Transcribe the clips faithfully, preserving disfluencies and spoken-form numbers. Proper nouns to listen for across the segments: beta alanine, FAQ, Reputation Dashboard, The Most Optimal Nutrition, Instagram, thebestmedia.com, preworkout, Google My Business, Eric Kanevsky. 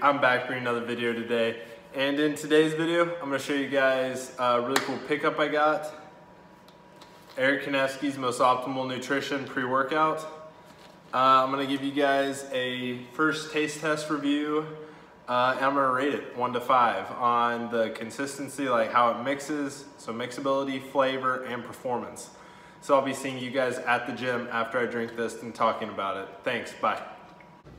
I'm back for another video today, and in today's video I'm going to show you guys a really cool pickup I got. Eric Kanevsky's Most Optimal Nutrition pre-workout. uh, I'm going to give you guys a first taste test review, uh, and I'm going to rate it one to five on the consistency, like how it mixes, so mixability, flavor, and performance. So I'll be seeing you guys at the gym after I drink this and talking about it. Thanks, bye.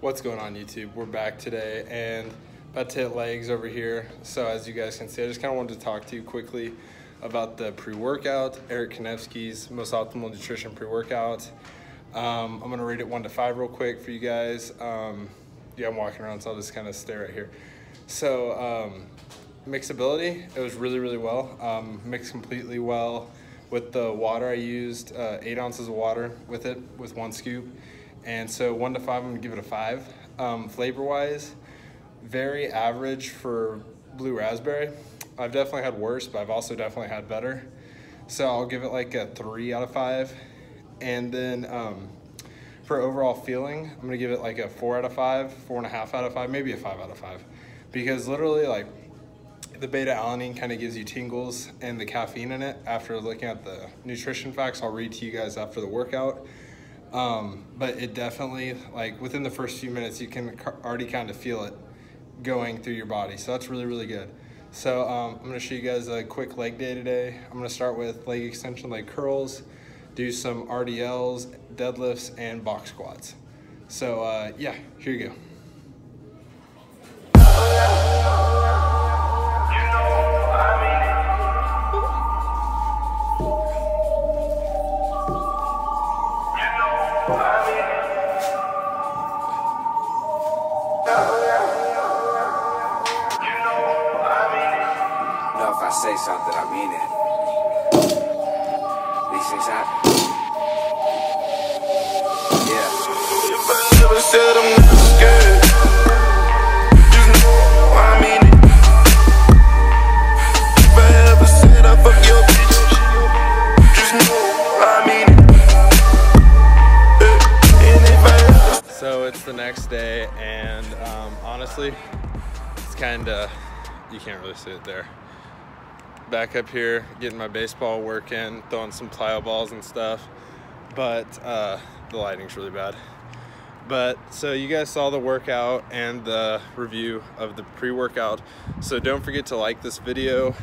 What's going on, YouTube? We're back today and about to hit legs over here. So as you guys can see, I just kind of wanted to talk to you quickly about the pre-workout, Eric Kanevsky's Most Optimal Nutrition pre-workout. Um, I'm gonna rate it one to five real quick for you guys. Um, yeah, I'm walking around, so I'll just kind of stay right here. So um, mixability, it was really, really well. Um, mixed completely well. With the water I used, uh, eight ounces of water with it, with one scoop. And so one to five, I'm gonna give it a five. Um, Flavor-wise, very average for blue raspberry. I've definitely had worse, but I've also definitely had better. So I'll give it like a three out of five. And then um, for overall feeling, I'm gonna give it like a four out of five, four and a half out of five, maybe a five out of five. Because literally, like, the beta alanine kind of gives you tingles, and the caffeine in it, after looking at the nutrition facts I'll read to you guys after the workout, um, but it definitely, like, within the first few minutes you can already kind of feel it going through your body, so that's really, really good. So um, I'm going to show you guys a quick leg day today. I'm going to start with leg extension, leg curls, do some R D Ls, deadlifts, and box squats. So uh, yeah, here you go. I say something, I mean it. These things happen. Yeah. You never said I'm not scared. You know I mean it. If I ever said I fuck your bitch, just know I mean it. And if I ever... So it's the next day, and um, honestly, it's kinda, you can't really see it there. Back up here, getting my baseball work in, throwing some plyo balls and stuff, but uh, the lighting's really bad. But so you guys saw the workout and the review of the pre-workout, so don't forget to like this video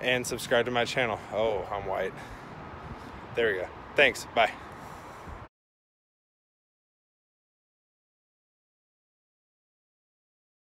and subscribe to my channel. Oh, I'm white. There we go. Thanks. Bye.